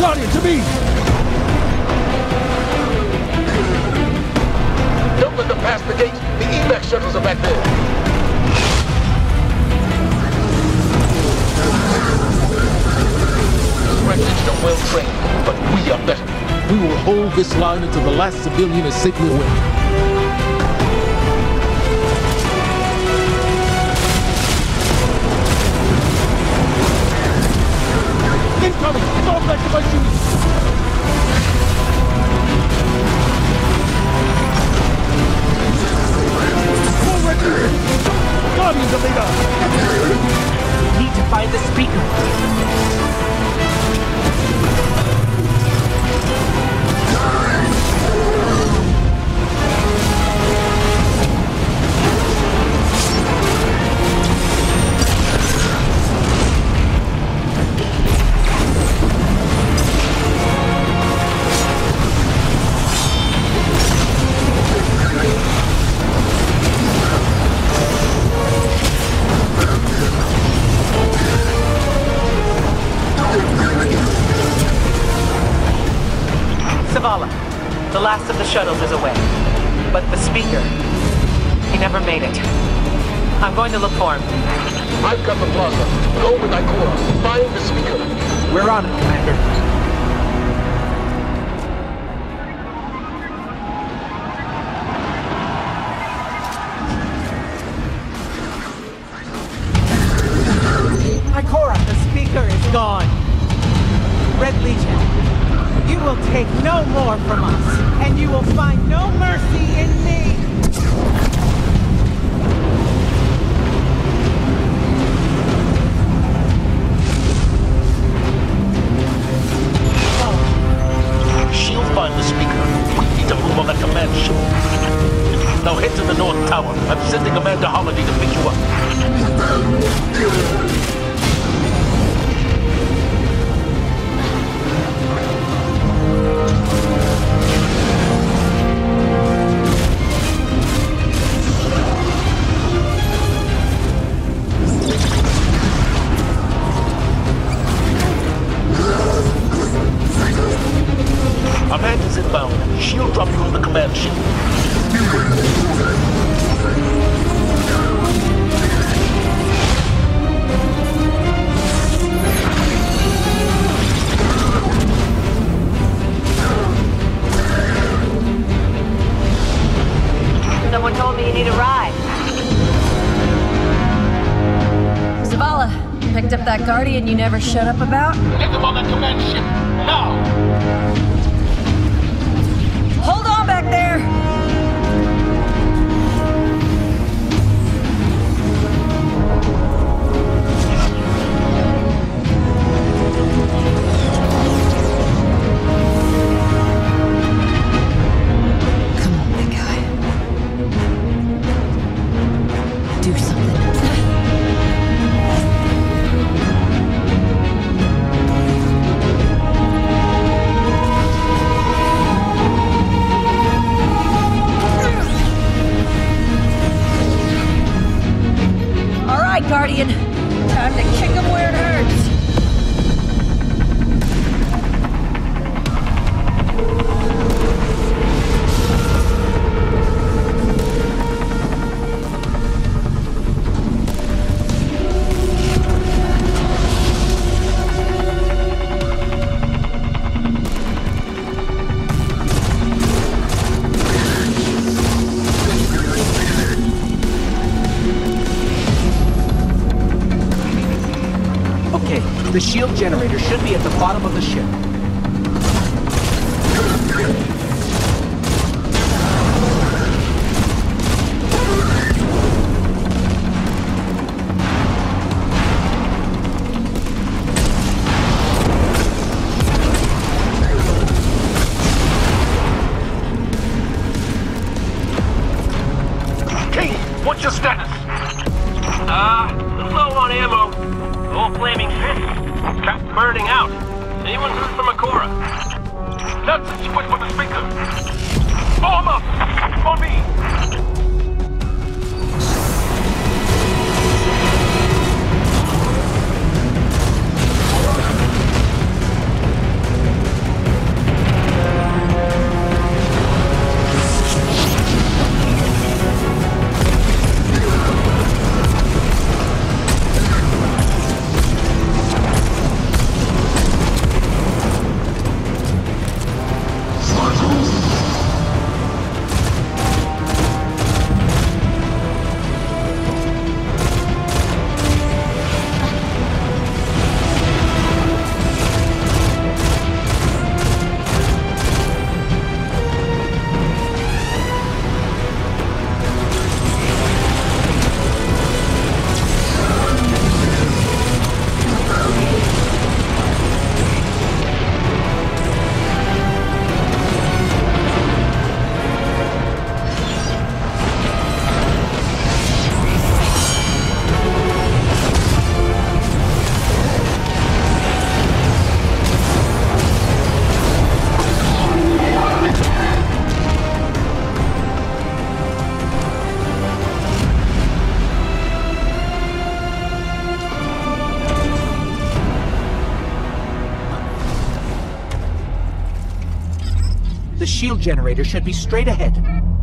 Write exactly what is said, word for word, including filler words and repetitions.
Guardian, to me! Don't let them pass the gates. The evac shuttles are back there. Red Legion are well trained, but we are better. We will hold this line until the last civilian is safely away. Incoming! Fall back to my shoes! More Red Legion! Guardians of Leader! We need to find the speaker! Zavala, the last of the shuttles is away, but the speaker, he never made it. I'm going to look for him. I've got the plaza. Go with Ikora. Find the speaker. We're on it, Commander. Ikora, the speaker is gone. Red Legion. You will take no more from us, and you will find no mercy in me! Oh. She'll find the speaker. We need to move on that command ship. Now head to the North Tower. I'm sending Commander Holiday to pick you up. She'll drop you on the command ship. Someone told me you need a ride. Zavala, picked up that Guardian you never showed up about? Get them on that command ship, now! Hold on back there! Come on, big guy. Do something. Guardian, time to kick him where it hurts. The shield generator should be at the bottom of the ship. King, what's your status? Ah, uh, low on ammo. All flaming fists. Cap burning out. Anyone heard from Ikora? That's a switch for the speaker. Form up! For me! shield generator should be straight ahead.